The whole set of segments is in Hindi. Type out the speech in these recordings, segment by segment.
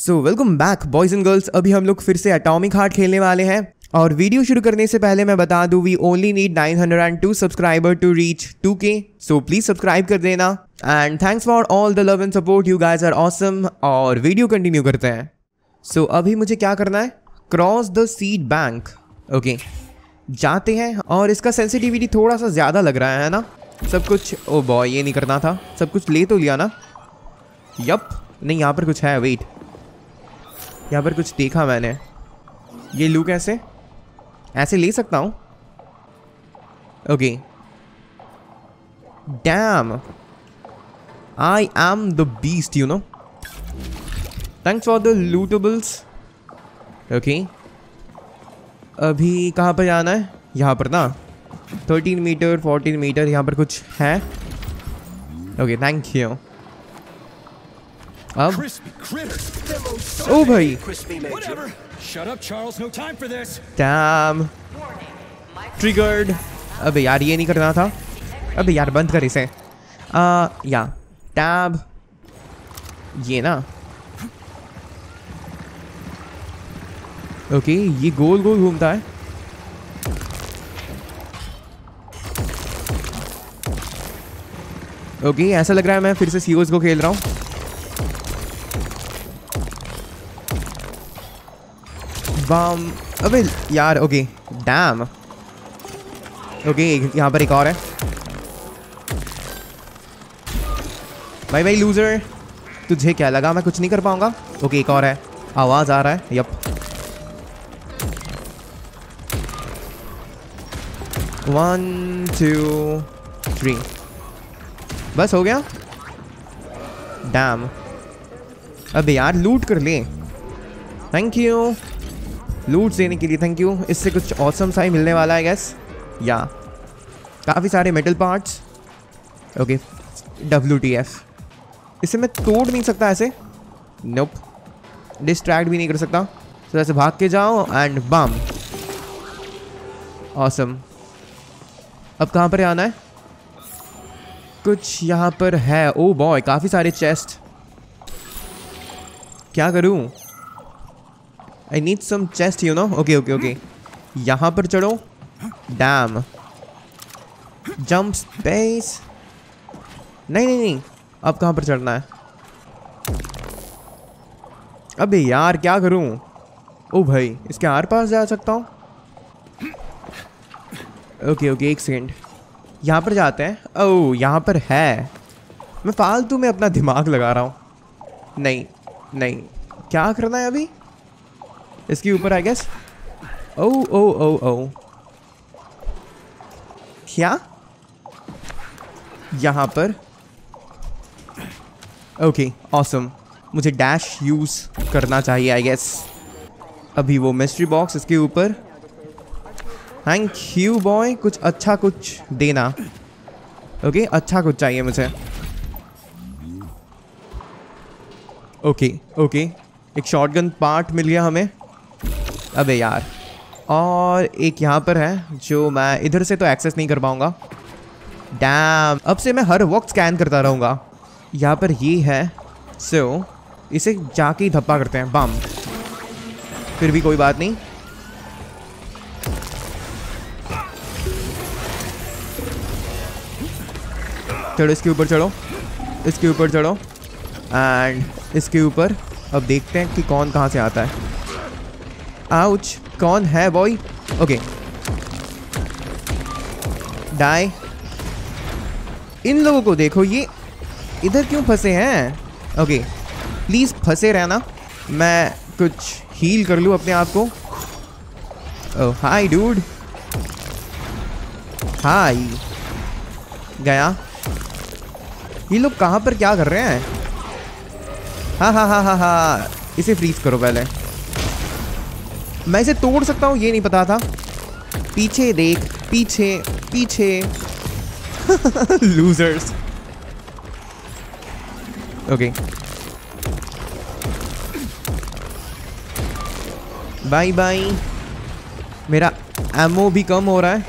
So welcome back boys and girls. अभी हम लोग फिर से एटॉमिक हार्ट खेलने वाले हैं और वीडियो शुरू करने से पहले मैं बता दूं we only need 902 subscriber to reach 2K, so please subscribe कर देना and thanks for all the love and support, you guys are awesome. और वीडियो कंटिन्यू करते हैं। सो अभी मुझे क्या करना है, cross the seed bank. Okay जाते हैं और इसका सेंसिटिविटी थोड़ा सा ज़्यादा लग रहा है ना। सब कुछ, ओ बॉय ये नहीं करना था, सब कुछ ले तो लिया ना। यप, नहीं यहाँ पर कुछ है, वेट यहाँ पर कुछ देखा मैंने। ये लू कैसे ऐसे ले सकता हूँ? Okay damn, I am the beast you know. Thanks for the lootables. Okay अभी कहाँ पर जाना है? यहाँ पर ना 13 मीटर 14 मीटर यहाँ पर कुछ है। Okay thank you. अब ओ भाई डैम ट्रिगर्ड। अबे यार ये नहीं करना था, अबे यार बंद कर इसे। या टैब ये ना। ओके ये गोल गोल घूमता है। ओके ऐसा लग रहा है मैं फिर से सीओस को खेल रहा हूँ। बम, अबे यार। Okay dam. ओके यहाँ पर एक और है। भाई भाई लूजर, तुझे क्या लगा मैं कुछ नहीं कर पाऊंगा? ओके एक और है, आवाज़ आ रहा है। यप 1 2 3 बस हो गया। डैम, अबे यार लूट कर ले। थैंक यू लूट देने के लिए, थैंक यू। इससे कुछ ऑसम सा ही मिलने वाला है गैस, या काफ़ी सारे मेटल पार्ट्स। ओके WTF, इसे मैं तोड़ नहीं सकता ऐसे। नोप, डिस्ट्रैक्ट भी नहीं कर सकता। तो ऐसे भाग के जाओ एंड बम, ऑसम। अब कहाँ पर आना है? कुछ यहाँ पर है। ओ बॉय काफ़ी सारे चेस्ट। क्या करूँ? I need some chest you know. Okay okay okay यहाँ पर चढ़ो। Damn jump space. नहीं नहीं नहीं, अब कहाँ पर चढ़ना है? अबे यार क्या करूँ? ओ भाई इसके आर पास जा सकता हूँ। ओके ओके एक सेकेंड, यहाँ पर जाते हैं। ओ यहाँ पर है। मैं फालतू में अपना दिमाग लगा रहा हूँ। नहीं नहीं, क्या करना है अभी? इसके ऊपर आई गेस। ओ ओ ओ ओ क्या यहाँ पर? ओके ऑसम, मुझे डैश यूज़ करना चाहिए आई गेस। अभी वो मिस्ट्री बॉक्स इसके ऊपर। थैंक यू बॉय, कुछ अच्छा कुछ देना। ओके अच्छा कुछ चाहिए मुझे। ओके ओके एक शॉटगन पार्ट मिल गया हमें। अबे यार, और एक यहाँ पर है जो मैं इधर से तो एक्सेस नहीं कर पाऊँगा। डैम, अब से मैं हर वक्त स्कैन करता रहूँगा। यहाँ पर ये है, सो इसे जाके ही धप्पा करते हैं। बम, फिर भी कोई बात नहीं। चलो इसके ऊपर चढ़ो, इसके ऊपर चढ़ो एंड इसके ऊपर। अब देखते हैं कि कौन कहाँ से आता है। आउच, कौन है बॉय? Okay die. इन लोगों को देखो, ये इधर क्यों फंसे हैं? ओके प्लीज़ फंसे रहना, मैं कुछ हील कर लूँ अपने आप को। ओ हाय डूड, हाय गया। ये लोग कहाँ पर क्या कर रहे हैं? हाँ हाँ हाँ हाँ हाँ, इसे फ्रीज करो पहले। मैं इसे तोड़ सकता हूँ, ये नहीं पता था। पीछे देख, पीछे पीछे लूजर्स। Okay bye bye. मेरा एमओ भी कम हो रहा है।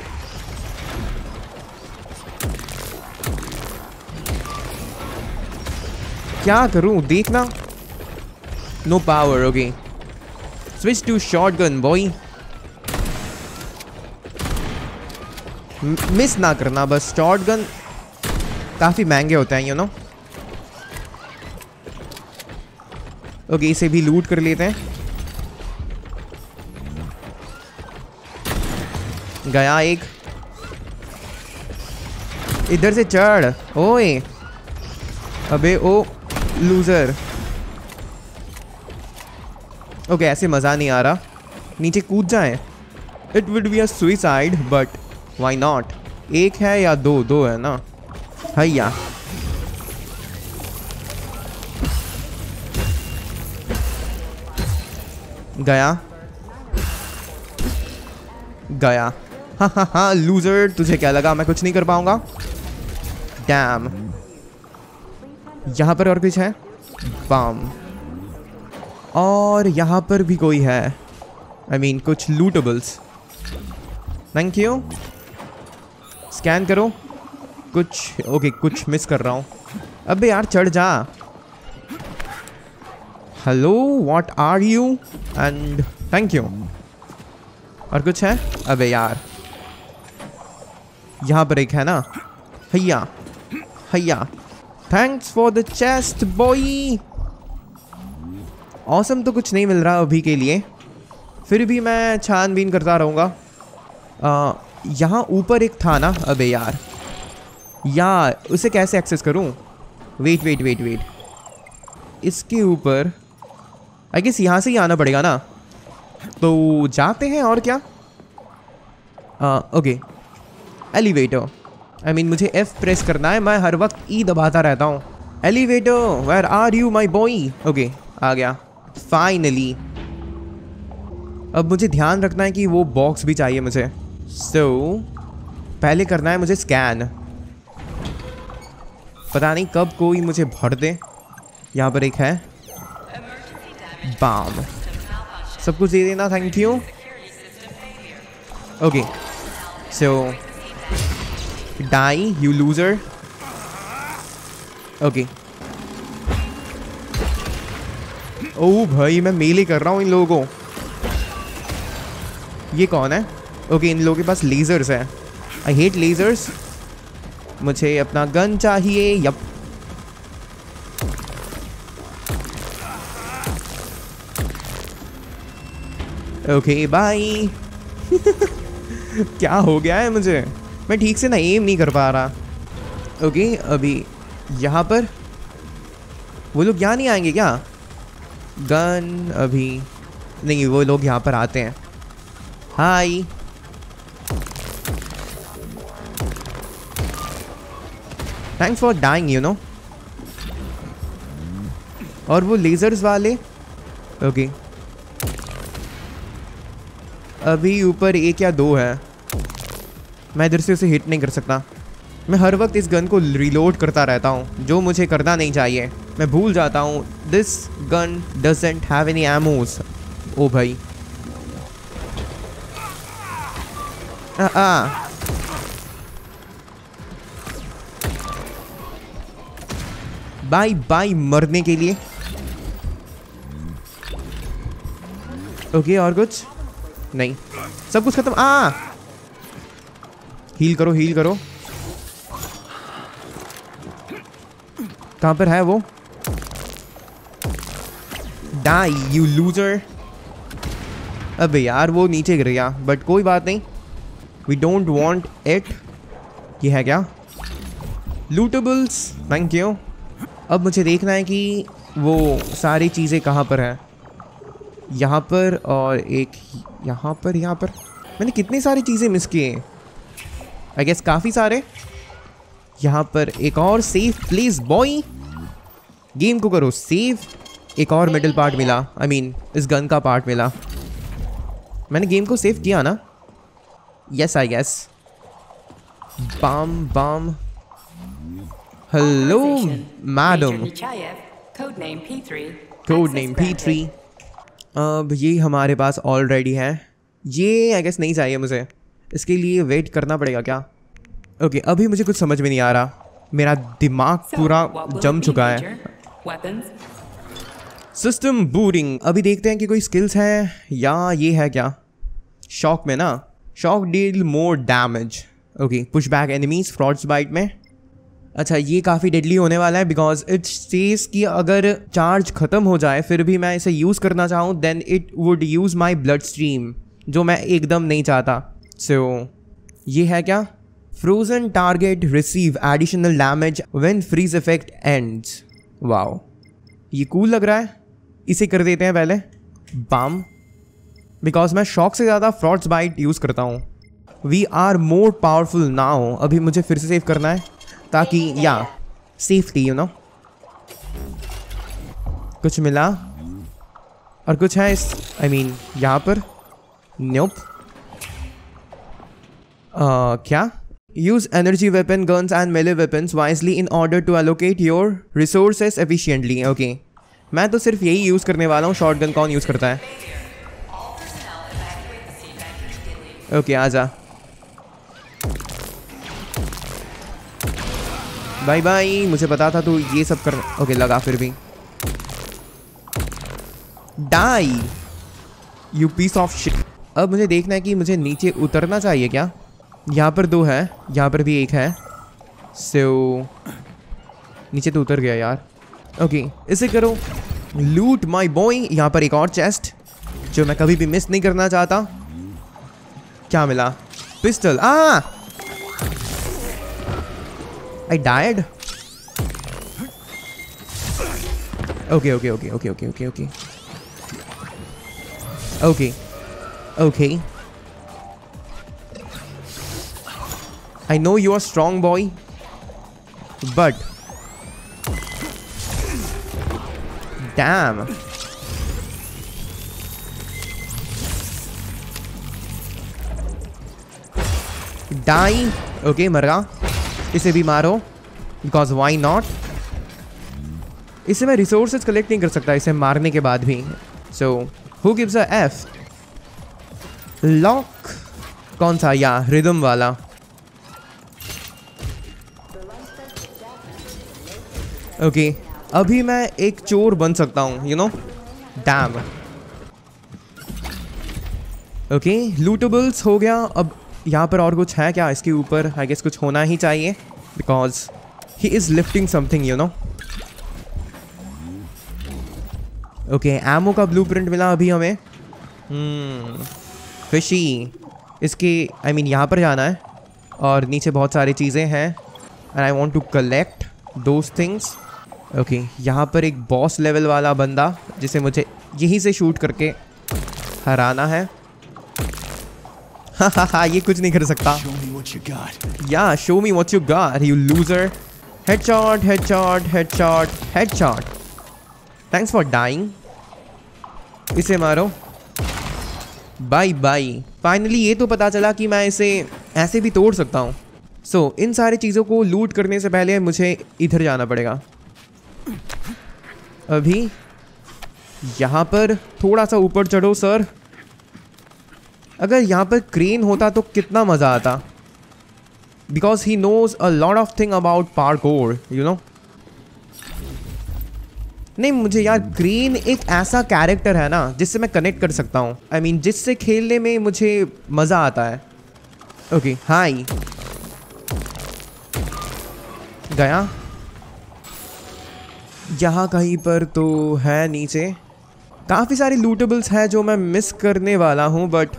क्या करूँ? देखना No power, okay. Switch to shotgun, boy. Miss ना करना बस, शॉटगन काफ़ी महंगे होते हैं, यू नो। ओके, इसे भी लूट कर लेते हैं। गया एक, इधर से चढ़। ओए अबे ओ लूजर। ओके, ऐसे मज़ा नहीं आ रहा, नीचे कूद जाएं। It would be a suicide but Why not? एक है या दो? दो है ना। हैया गया गया। हाँ हाँ हाँ लूजर, तुझे क्या लगा मैं कुछ नहीं कर पाऊंगा? डैम, यहाँ पर और कुछ है? बम, और यहाँ पर भी कोई है। I mean, कुछ लूटेबल्स। Thank you. स्कैन करो कुछ। ओके, कुछ मिस कर रहा हूँ। अबे यार चढ़ जा। Hello, what are you and thank you. और कुछ है? अबे यार, यहाँ पर एक है ना। हैया हैया। Thanks for the chest boy. Awesome तो कुछ नहीं मिल रहा अभी के लिए, फिर भी मैं छानबीन करता रहूँगा। यहाँ ऊपर एक था ना। अबे यार, यार उसे कैसे एक्सेस करूँ? वेट वेट वेट वेट, इसके ऊपर आई गेस यहाँ से ही आना पड़ेगा ना, तो जाते हैं। और क्या? Okay, elevator. I mean, मुझे F प्रेस करना है, मैं हर वक्त E दबाता रहता हूँ। Elevator, where are you my boy? Okay, आ गया फाइनली। अब मुझे ध्यान रखना है कि वो बॉक्स भी चाहिए मुझे। पहले करना है मुझे स्कैन। पता नहीं कब कोई मुझे भर दे। यहाँ पर एक है, बम। सब कुछ दे देना, thank you. Okay, die you loser. Okay, ओह भाई मैं मेले कर रहा हूँ इन लोगों को। ये कौन है? ओके, इन लोगों के पास लेज़र्स है। I hate lasers. मुझे अपना गन चाहिए। Yup, okay bye. क्या हो गया है मुझे? मैं ठीक से ना एम नहीं कर पा रहा। ओके, अभी यहाँ पर वो लोग यहाँ नहीं आएंगे क्या? गन अभी नहीं, वो लोग यहाँ पर आते हैं। Hi, thanks for dying, you know. और वो लेजर्स वाले। ओके, अभी ऊपर एक या दो है। मैं इधर से उसे हिट नहीं कर सकता। मैं हर वक्त इस गन को रिलोड करता रहता हूँ, जो मुझे करना नहीं चाहिए। मैं भूल जाता हूँ। This gun doesn't have any ammos. ओ भाई, बाय बाय मरने के लिए। ओके, और कुछ नहीं, सब कुछ खत्म। हील करो, हील करो। कहाँ पर है वो? Die you loser. अबे यार, वो नीचे गिर गया, बट कोई बात नहीं। We don't want it. ये है क्या? Lootables, thank you. अब मुझे देखना है कि वो सारी चीज़ें कहाँ पर हैं। यहाँ पर और एक यहाँ पर। यहाँ पर मैंने कितनी सारी चीज़ें मिस किए, आई गेस काफ़ी सारे। यहाँ पर एक और सेफ प्लीज बॉय। गेम को करो सेव। एक और मेटल पार्ट मिला, I mean, इस गन का पार्ट मिला। मैंने गेम को सेव किया ना? Yes I guess. बम बम। Hello madam. Code name P3। अब ये हमारे पास ऑलरेडी है। ये आई गेस नहीं चाहिए मुझे, इसके लिए वेट करना पड़ेगा क्या? ओके, अभी मुझे कुछ समझ में नहीं आ रहा। मेरा दिमाग पूरा जम चुका है। System booting. अभी देखते हैं कि कोई स्किल्स हैं या ये है क्या, शॉक में ना, shock deal more damage, okay, push back enemies frostbite में। अच्छा ये काफ़ी डेडली होने वाला है बिकॉज इट सेज कि अगर चार्ज ख़त्म हो जाए फिर भी मैं इसे यूज़ करना चाहूँ then it would use my blood stream, जो मैं एकदम नहीं चाहता। सो ये है क्या, frozen target receive additional damage when freeze effect ends. Wow ये कूल लग रहा है, इसे कर देते हैं पहले बाम, बिकॉज मैं शॉक से ज़्यादा फ्रॉड्स बाइट यूज़ करता हूँ। We are more powerful now. अभी मुझे फिर से सेव करना है ताकि या सेफ्टी यू नो। कुछ मिला और कुछ है इस आई मीन यहाँ पर न्यूप क्या, use energy weapon guns and melee weapons wisely in order to allocate your resources efficiently. Okay मैं तो सिर्फ यही यूज़ करने वाला हूँ। शॉटगन कौन यूज़ करता है? ओके आजा बाय बाय, मुझे पता था तू ये सब कर। ओके लगा फिर भी। Die you piece of shit. अब मुझे देखना है कि मुझे नीचे उतरना चाहिए क्या? यहाँ पर दो है, यहाँ पर भी एक है। सो नीचे तो उतर गया यार। ओके इसे करो लूट माय बॉय। यहाँ पर एक और चेस्ट जो मैं कभी भी मिस नहीं करना चाहता। क्या मिला? Pistol. I died. Okay okay okay okay okay okay okay okay okay I know you are strong boy, but damn. Die. Okay, मर गया। इसे भी मारो, because why not? इसे मैं resources collect नहीं कर सकता इसे मारने के बाद भी। So who gives a F? Lock. कौन सा? या रिदम वाला। ओके अभी मैं एक चोर बन सकता हूँ you know. Damn. Okay lootables हो गया। अब यहाँ पर और कुछ है क्या? इसके ऊपर आई गेस कुछ होना ही चाहिए because he is lifting something you know. Okay ammo का ब्लूप्रिंट मिला अभी हमें। फिशी। इसके आई मीन यहाँ पर जाना है और नीचे बहुत सारी चीज़ें हैं and I want to collect those things. Okay यहाँ पर एक बॉस लेवल वाला बंदा जिसे मुझे यहीं से शूट करके हराना है। हा ये कुछ नहीं कर सकता। या show me what you got you loser. Headshot headshot headshot headshot. Thanks for dying. इसे मारो बाय बाय। फाइनली ये तो पता चला कि मैं इसे ऐसे भी तोड़ सकता हूँ। सो इन सारी चीज़ों को लूट करने से पहले मुझे इधर जाना पड़ेगा। अभी यहाँ पर थोड़ा सा ऊपर चढ़ो सर। अगर यहाँ पर क्रेन होता तो कितना मज़ा आता because he knows a lot of thing about parkour you know. नहीं मुझे यार क्रेन एक ऐसा कैरेक्टर है ना जिससे मैं कनेक्ट कर सकता हूँ आई मीन जिससे खेलने में मुझे मज़ा आता है। ओके हाय गया। यहाँ कहीं पर तो है नीचे। काफ़ी सारे लूटेबल्स हैं जो मैं मिस करने वाला हूँ but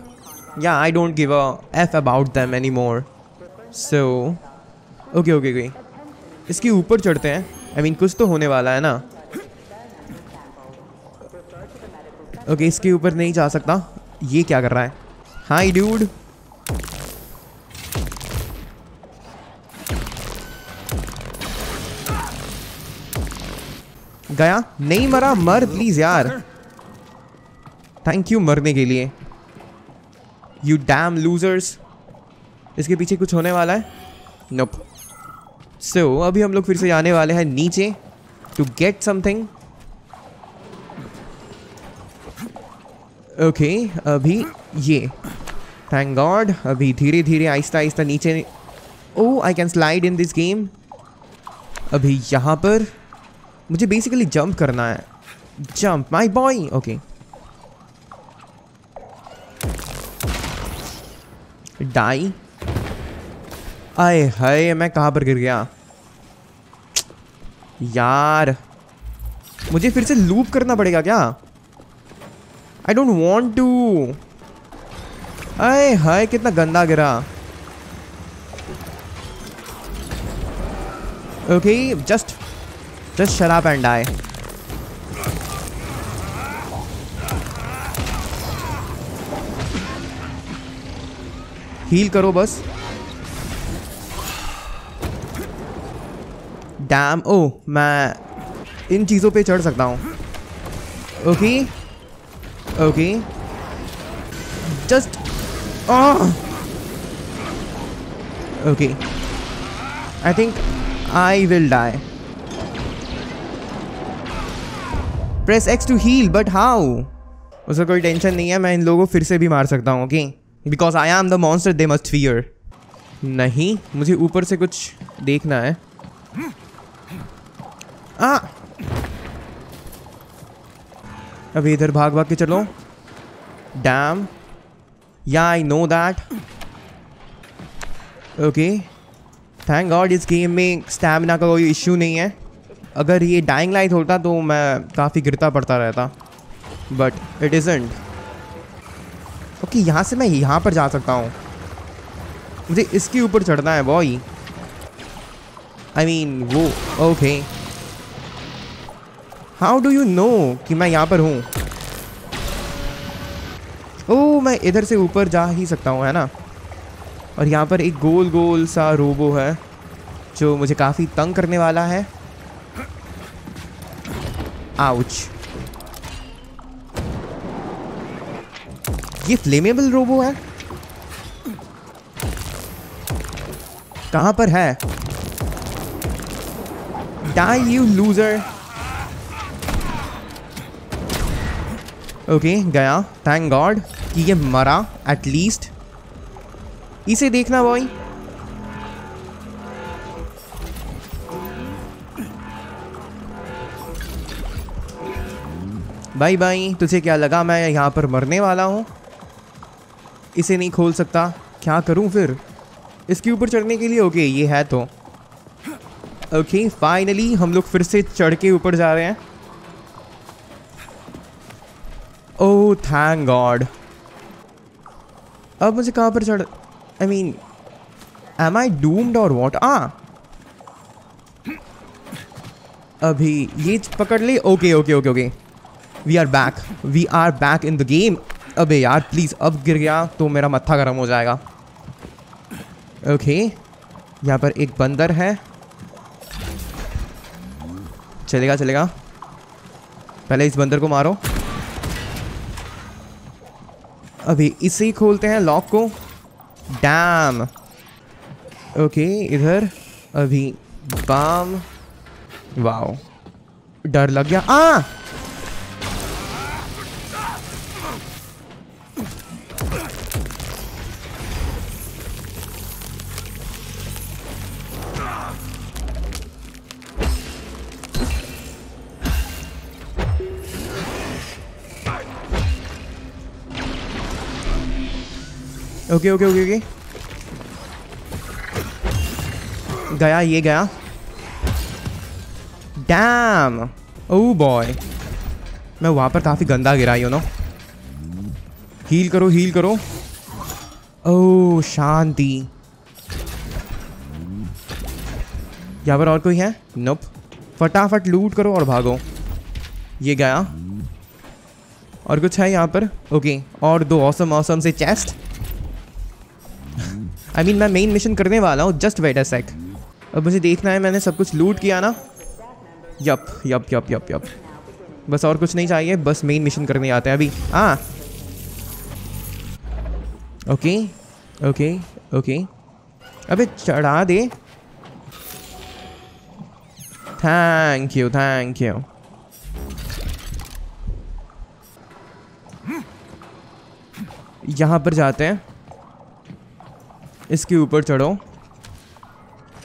yeah I don't give a F about them any more. So okay okay okay इसके ऊपर चढ़ते हैं आई मीन कुछ तो होने वाला है ना। ओके इसके ऊपर नहीं जा सकता। ये क्या कर रहा है? Hi dude. गया नहीं मरा। मर प्लीज यार। थैंक यू मरने के लिए यू डैम लूजर्स। इसके पीछे कुछ होने वाला है? नोप। सो अभी हम लोग फिर से जाने वाले हैं नीचे टू गेट समथिंग। ओके अभी ये थैंक गॉड। अभी धीरे धीरे आहिस्ता आहिस्ता नीचे। Oh I can slide in this game. अभी यहाँ पर मुझे बेसिकली जंप करना है Jump, my boy! Okay. Die. आए हाय, मैं कहाँ पर गिर गया यार। मुझे फिर से लूप करना पड़ेगा क्या? I don't want to. आए हाय, कितना गंदा गिरा। Okay, just shut up and die. Heal करो बस। डैम, ओ मैं इन चीज़ों पे चढ़ सकता हूँ। Okay okay, just okay, I think I will die. Press X to heal, but how? उसका कोई टेंशन नहीं है, मैं इन लोगों को फिर से भी मार सकता हूँ। Okay, because I am the monster they must fear. नहीं, मुझे ऊपर से कुछ देखना है। अब इधर भाग भाग के चलो। Damn, yeah I know that. Okay, thank God इस गेम में स्टैमिना का कोई इश्यू नहीं है। अगर ये डाइंग लाइट होता तो मैं काफ़ी गिरता पड़ता रहता, बट इट इज़न्ट। ओके, यहाँ से मैं यहाँ पर जा सकता हूँ। मुझे इसके ऊपर चढ़ना है बॉय। आई मीन वो okay. How do you know कि मैं यहाँ पर हूँ? ओह, मैं इधर से ऊपर जा ही सकता हूँ, है ना? और यहाँ पर एक गोल गोल सा रोबो है जो मुझे काफ़ी तंग करने वाला है। आउच, ये फ्लेमेबल रोबो है। कहाँ पर है? Die you loser! ओके, गया। थैंक गॉड कि ये मरा एटलीस्ट। इसे देखना बॉय। बाय बाय, तुझे क्या लगा मैं यहाँ पर मरने वाला हूँ? इसे नहीं खोल सकता, क्या करूँ फिर इसके ऊपर चढ़ने के लिए? ओके, ये है तो। ओके, फाइनली हम लोग फिर से चढ़ के ऊपर जा रहे हैं। Oh thank God. अब मुझे कहाँ पर चढ़, I mean am I doomed और व्हाट? अभी ये पकड़ ले। Okay okay okay okay, we are back in the game. अबे यार प्लीज़, अब गिर गया तो मेरा मत्था गर्म हो जाएगा। ओके, यहाँ पर एक बंदर है। चलेगा चलेगा, पहले इस बंदर को मारो। अभी इसे ही खोलते हैं लॉक को। डैम। ओके, इधर अभी बाम। वाओ, डर लग गया। ओके ओके ओके ओके, गया ये गया। डैम, ओह बॉय, मैं वहाँ पर काफ़ी गंदा गिरा। यू नो, हील करो हील करो। ओह शांति। यहाँ पर और कोई है? नोप। फटाफट लूट करो और भागो। ये गया। और कुछ है यहाँ पर? ओके, और दो ऑसम ऑसम से चेस्ट। आई मीन, मैं मेन मिशन करने वाला हूँ। Just wait a sec. अब मुझे देखना है मैंने सब कुछ लूट किया ना। Yup yup yup yup yup, बस और कुछ नहीं चाहिए, बस मेन मिशन करने आते हैं अभी। ओके ओके ओके, अबे चढ़ा दे। Thank you thank you. यहाँ पर जाते हैं। इसके ऊपर चढ़ो,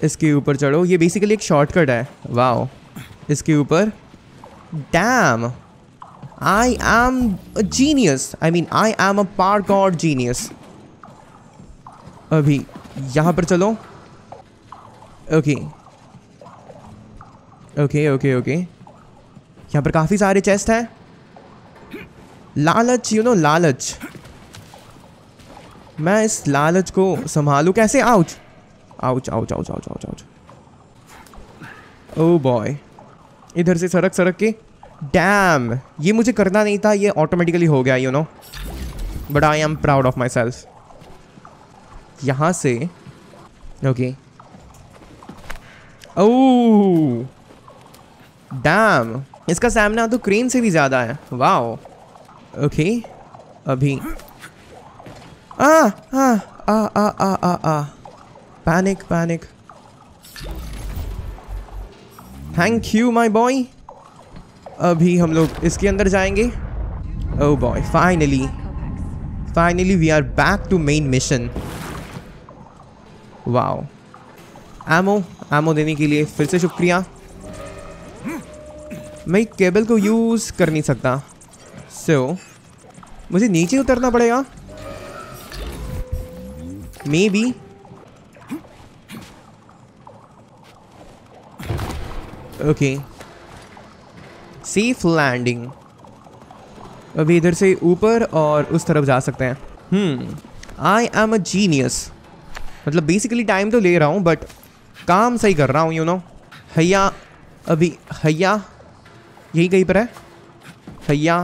इसके ऊपर चढ़ो। ये बेसिकली एक शॉर्टकट है। वाओ, इसके ऊपर। Damn, I am a genius. I mean, I am a parkour genius. अभी यहाँ पर चलो. Okay. Okay, okay, okay. यहाँ पर काफ़ी सारे चेस्ट हैं. लालच, यू नो, लालच. मैं इस लालच को संभालूँ कैसे? Ouch ouch ouch ouch ouch ouch ouch. Oh boy, इधर से सड़क सड़क के. डैम, ये मुझे करना नहीं था, ये ऑटोमेटिकली हो गया, you know. But I am proud of myself. यहाँ से ओके. ओह डैम, इसका सामना तो क्रेन से भी ज़्यादा है. वाओ. ओके, अभी आ आ आ आ आ आ आ. Panic panic. Thank you my boy. अभी हम लोग इसके अंदर जाएंगे. Oh boy, finally finally we are back to main mission. Wow. Ammo ammo देने के लिए फिर से शुक्रिया. मैं केबल को यूज़ कर नहीं सकता, सो मुझे नीचे उतरना पड़ेगा. Maybe okay. Safe landing. अभी इधर से ऊपर और उस तरफ जा सकते हैं. I am a genius. मतलब बेसिकली टाइम तो ले रहा हूँ बट काम सही कर रहा हूँ, यू नो. हैया, अभी हैया यही कहीं पर है. हैया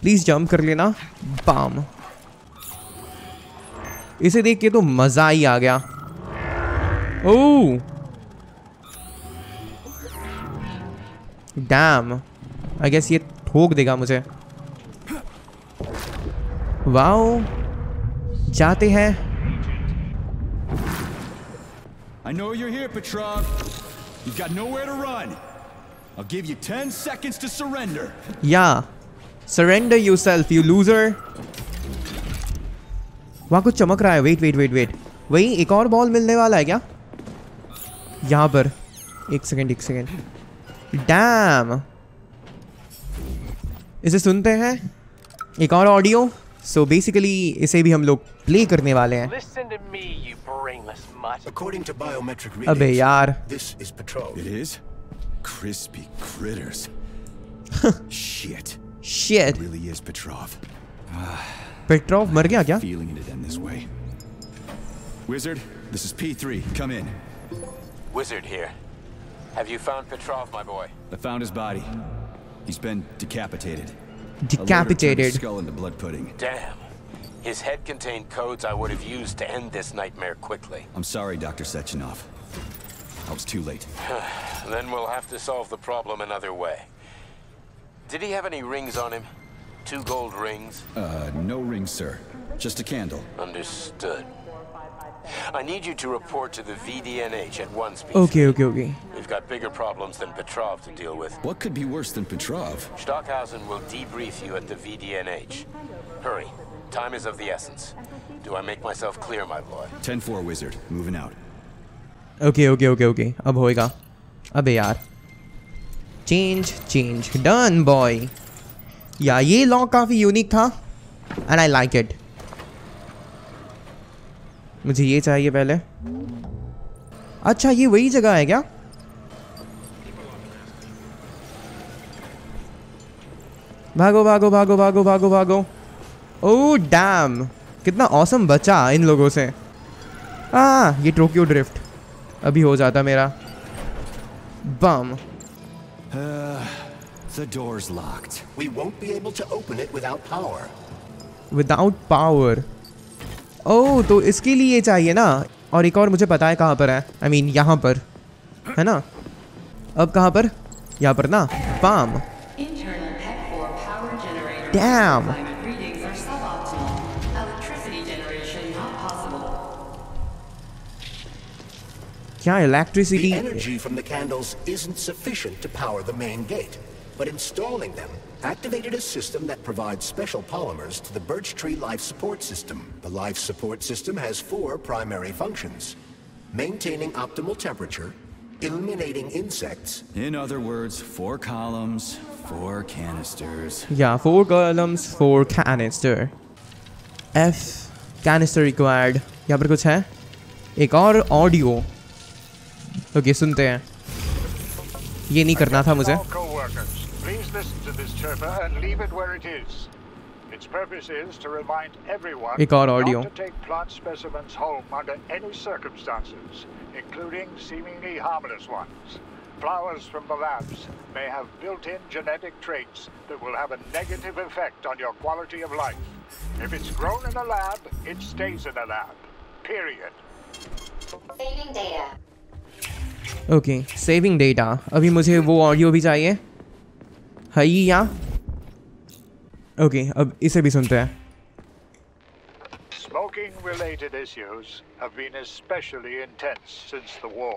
प्लीज़ जंप कर लेना. बाम. इसे देख के तो मज़ा ही आ गया. ओह डैम, आई गेस ये ठोक देगा मुझे. वाओ, जाते हैं. I know you're here, Petrov. You've got nowhere to run. I'll give you 10 seconds to surrender. Yeah. Surrender yourself, you loser. वहाँ कुछ चमक रहा है. Wait wait wait wait. वही एक और बॉल मिलने वाला है क्या यहाँ पर? एक सेकेंड एक सेकेंड. डैम, इसे सुनते हैं एक और ऑडियो. सो बेसिकली इसे भी हम लोग प्ले करने वाले हैं. अबे यार. Shit. Petrov मर गया क्या? Wizard, this is P3. Come in. Wizard here. Have you found Petrov, my boy? I found his body. He's been decapitated. Decapitated. Skull into blood pudding. Damn. His head contained codes I would have used to end this nightmare quickly. I'm sorry, Dr. Sechenov. I was too late. Then we'll have to solve the problem another way. Did he have any rings on him? 2 gold rings? No rings, sir. Just a candle. Understood. I need you to report to the VDNH at once. Okay, okay, okay. We've got bigger problems than Petrov to deal with. What could be worse than Petrov? Stockhausen will debrief you at the VDNH. Hurry. Time is of the essence. Do I make myself clear, my lord? 10-4, Wizard. Moving out. Okay, okay, okay, okay. अब होएगा. अबे यार. Change, change. Done, boy. Yeah, ये लॉक काफी यूनिक था. And I like it. मुझे ये चाहिए पहले. अच्छा, ये वही जगह है क्या? भागो भागो भागो भागो भागो भागो. ओह डैम, कितना ऑसम बचा इन लोगों से. ये टोक्यो ड्रिफ्ट अभी हो जाता मेरा. बम. The door's locked. We won't be able to open it without power. Without power. ओह, तो इसके लिए चाहिए ना. और एक और मुझे पता है कहाँ पर है. आई मीन यहाँ पर है ना. अब कहाँ पर? यहाँ पर ना. पाम. डैम. क्या electricity? Energy from the candles isn't sufficient to power the main gate. But installing them activated a system that provides special polymers to the birch tree life support system. The life support system has 4 primary functions: maintaining optimal temperature, eliminating insects. In other words, 4 columns, Four canisters. Yeah, four columns, four canister. F canister required. यहाँ पर कुछ है? एक और ऑडियो. ओके, सुनते हैं. ये नहीं करना था मुझे. Please listen to this chirper and leave it where it is. Its purpose is to remind everyone not to take plant specimens home under any circumstances, including seemingly harmless ones. Flowers from the labs may have built-in genetic traits that will have a negative effect on your quality of life. If it's grown in a lab, it stays in a lab. Period. Saving data. Okay, saving data. अभी मुझे वो ऑडियो भी चाहिए. है या ओके, अब इसे भी सुनते हैं. Smoking related issues have been especially intense since the war.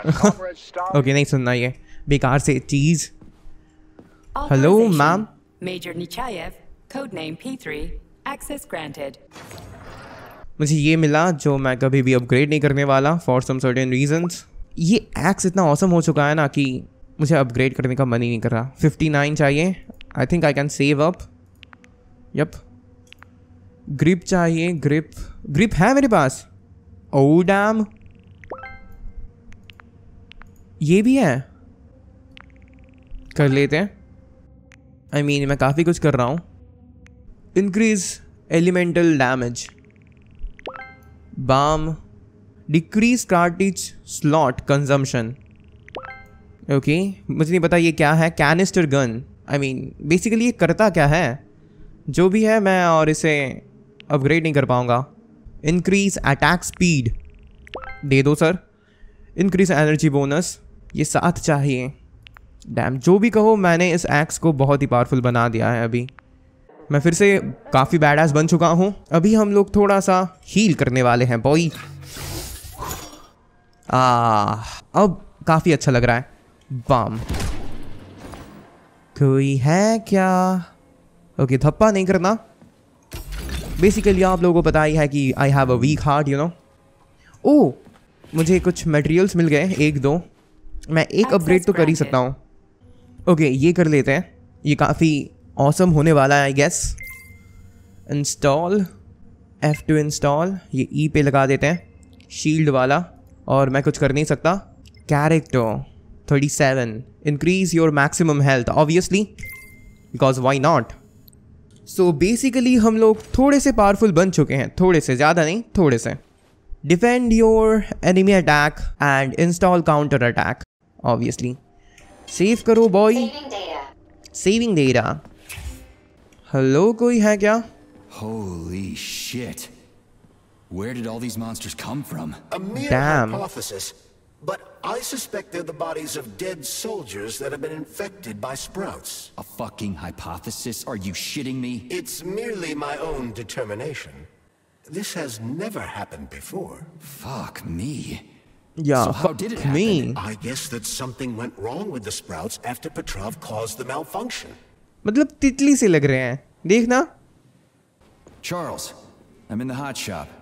Okay, नहीं सुनना ये बेकार से चीज. Hello ma'am. Major Nichayev, code name P3, access granted. मुझे ये मिला जो मैं कभी भी अपग्रेड नहीं करने वाला फॉर सम सर्टेन रीजंस. ये एक्स इतना ऑसम हो चुका है ना कि मुझे अपग्रेड करने का मन ही नहीं कर रहा. 59 चाहिए. I think I can save up. Yup, grip चाहिए. ग्रिप ग्रिप है मेरे पास. ओ डैम, ये भी है. कर लेते हैं. आई मीन मैं काफ़ी कुछ कर रहा हूँ. Increase elemental damage, bam, decrease cartridge slot consumption. Okay, मुझे नहीं पता ये क्या है. Canister gun. I mean basically ये करता क्या है? जो भी है मैं और इसे अपग्रेड नहीं कर पाऊँगा. इंक्रीज अटैक स्पीड दे दो सर. इंक्रीज एनर्जी बोनस, ये 7 चाहिए. डैम, जो भी कहो मैंने इस एक्स को बहुत ही पावरफुल बना दिया है. अभी मैं फिर से काफ़ी बैडएस बन चुका हूँ. अभी हम लोग थोड़ा सा हील करने वाले हैं बॉय. अब काफ़ी अच्छा लग रहा है. बम, कोई है क्या? ओके, धप्पा नहीं करना. बेसिकली आप लोगों को पता ही है कि I have a weak heart, you know. Oh, मुझे कुछ मटेरियल्स मिल गए. 1-2 मैं एक अपग्रेड तो कर ही सकता हूँ. ओके, ये कर लेते हैं. ये काफ़ी ऑसम होने वाला है I guess. Install, F2 install. ये ई पे लगा देते हैं, शील्ड वाला. और मैं कुछ कर नहीं सकता. Character 37, increase your maximum health, obviously, because why not? So basically हम लोग थोड़े से powerful बन चुके हैं. थोड़े से, ज़्यादा नहीं, थोड़े से. Defend your enemy attack and install counter attack, obviously. Save करो boy. Saving data. Hello, कोई है क्या? Holy shit! Where did all these monsters come from? A mere hypothesis. But I suspect they're the bodies of dead soldiers that have been infected by sprouts. A fucking hypothesis? Are you shitting me? It's merely my own determination. This has never happened before. Fuck me. Yeah, so how did it happen? I guess that something went wrong with the sprouts after Petrov caused the malfunction. मतलब तितली से लग रहे हैं. देखना. Charles, I'm in the hot shop.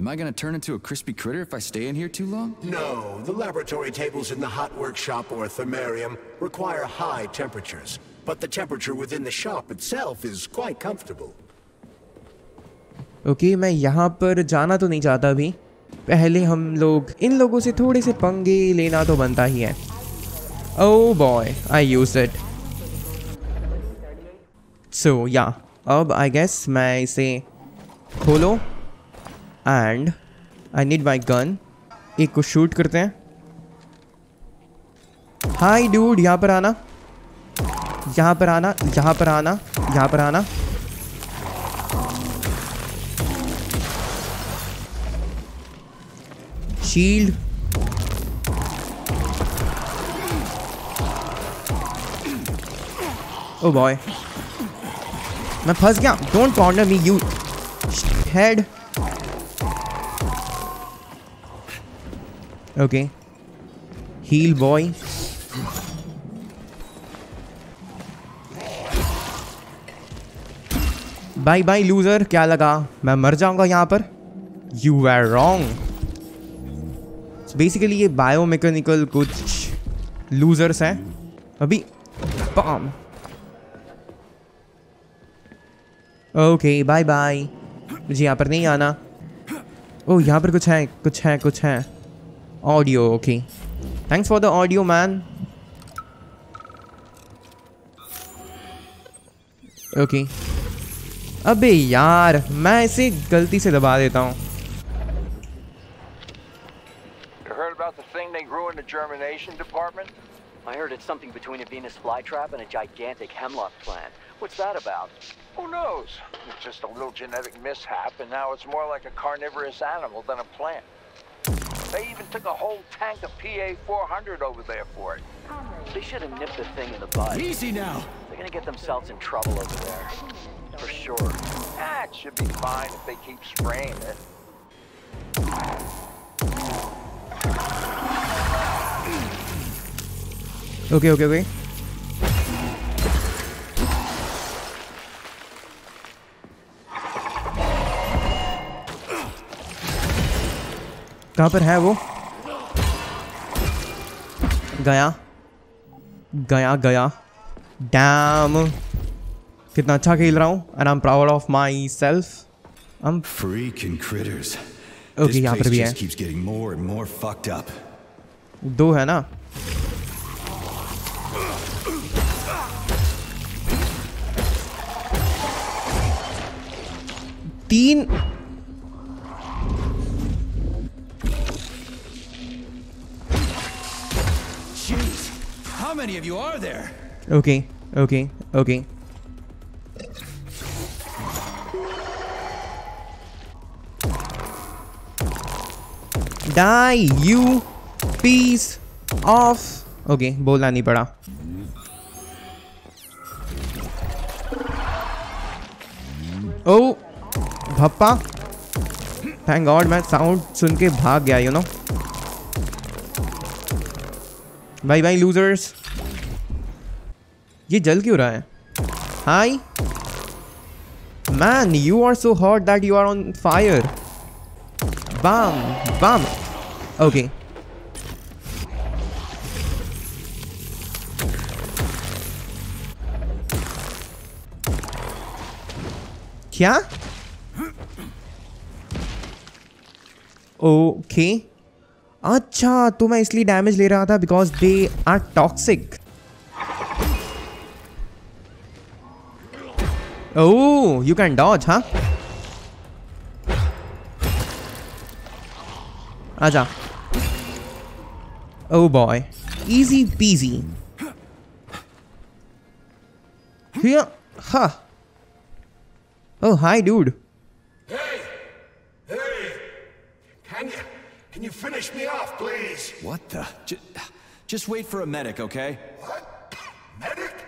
Am I going to turn into a crispy critter if I stay in here too long? No, the laboratory tables in the hot workshop or thermarium require high temperatures, but the temperature within the shop itself is quite comfortable. Okay, मैं यहाँ पर जाना तो नहीं चाहता अभी. पहले हम लोग इन लोगों से थोड़े से पंगे लेना तो बनता ही है. Oh boy, I used it. So yeah, अब I guess मैं इसे खोलो. And I need my gun. एक को शूट करते हैं. हाई डूड, यहाँ पर आना, यहाँ पर आना, यहाँ पर आना, यहाँ पर आना. शील्ड, ओ बॉय, मैं फंस गया. Don't corner me you head. Okay, heal boy. Bye bye loser. क्या लगा मैं मर जाऊंगा यहाँ पर? You are wrong. बेसिकली ये बायोमैकेनिकल कुछ लूजर्स हैं. अभी ओके बाय बाय। मुझे यहाँ पर नहीं आना। ओह यहाँ पर कुछ है कुछ है कुछ है। Audio okay thanks for the audio man. Okay अबे यार मैं इसे गलती से दबा देता हूँ। I heard it's something between a Venus flytrap and a gigantic hemlock plant. What's that about? Who knows? It's just a little genetic mishap, and now it's more like a carnivorous animal than a plant. They even took a whole tank of PA400 over there for it. They should have nipped the thing in the bud. Easy now. They're gonna get themselves in trouble over there, for sure. Ah, it should be fine if they keep spraying it. Okay okay okay कहाँ पर है वो? गया गया गया। डैम कितना अच्छा खेल रहा हूँ। And I am proud of myself. I am freaking critters. Okay यहाँ पर भी है दो है ना। तीन okay okay okay die you piece of. Okay बोलना नहीं पड़ा। ओ भप्पा थैंक गॉड मैं साउंड सुन के भाग गया you know. Bye bye losers. ये जल क्यों रहा है? Hi man you are so hot that you are on fire. Bomb bomb okay क्या? ओके अच्छा तो मैं इसलिए डैमेज ले रहा था because they are toxic. Oh you can dodge. हाँ आजा। Oh boy easy peasy. हाँ oh hi dude. Can you finish me off, please? What the? Just wait for a medic, okay? What? Medic?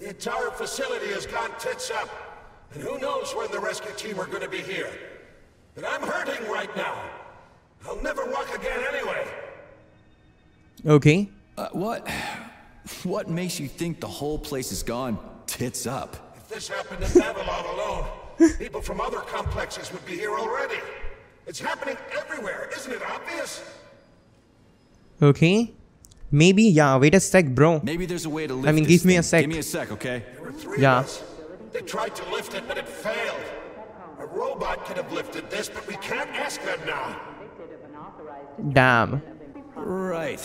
The entire facility has gone tits up, and who knows when the rescue team are going to be here. But I'm hurting right now. I'll never walk again anyway. Okay. What makes you think the whole place is gone tits up? If this happened in Babylon alone, people from other complexes would be here already. It's happening everywhere, isn't it obvious? Okay. Maybe, yeah, wait a sec, bro. Maybe there's a way to lift I mean, give me a sec. Give me a sec, okay? Yeah. They tried to lift it, but it failed. A robot could have lifted this, but we can't ask them now. Damn. Right.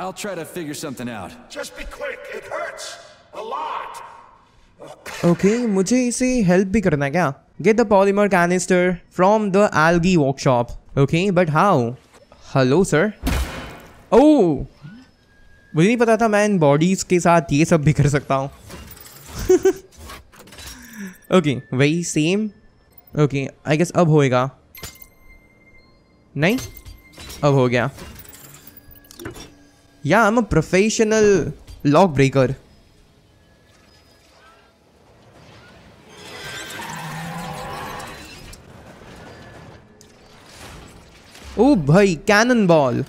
I'll try to figure something out. Just be quick. It hurts. A lot. Okay, मुझे इसे help भी करना है क्या? Get the polymer canister from the algae workshop. Okay, but how? Hello, sir. Oh, मुझे नहीं पता था मैं इन बॉडीज के साथ ये सब भी कर सकता हूँ। ओके वही सेम। ओके आई गेस अब होएगा। नहीं अब हो गया। Yeah I am a professional lock breaker. ओ भाई cannon ball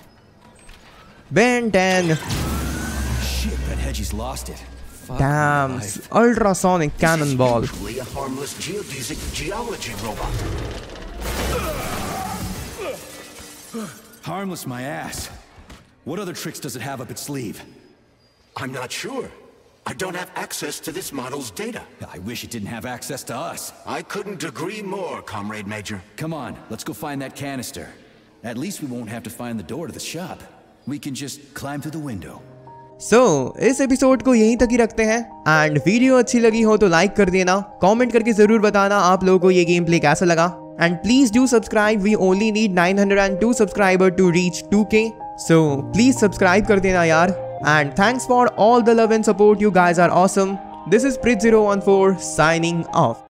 Ben Ten damn ultrasonic cannon ball. Harmless my ass. What other tricks does it have up its sleeve? I'm not sure. I don't have access to this model's data. I wish it didn't have access to us. I couldn't agree more, Comrade Major. Come on, let's go find that canister. At least we won't have to find the door to the shop. We can just climb through the window. So, इस एपिसोड को यहीं तक ही रखते हैं एंड वीडियो अच्छी लगी हो तो लाइक कर देना, कमेंट करके जरूर बताना आप लोगों को ये गेम प्ले कैसा लगा and please do subscribe, we only need 902 subscriber to reach 2K, so please subscribe कर देना यार and thanks for all the love and support, you guys are awesome. This is Prith014 signing of.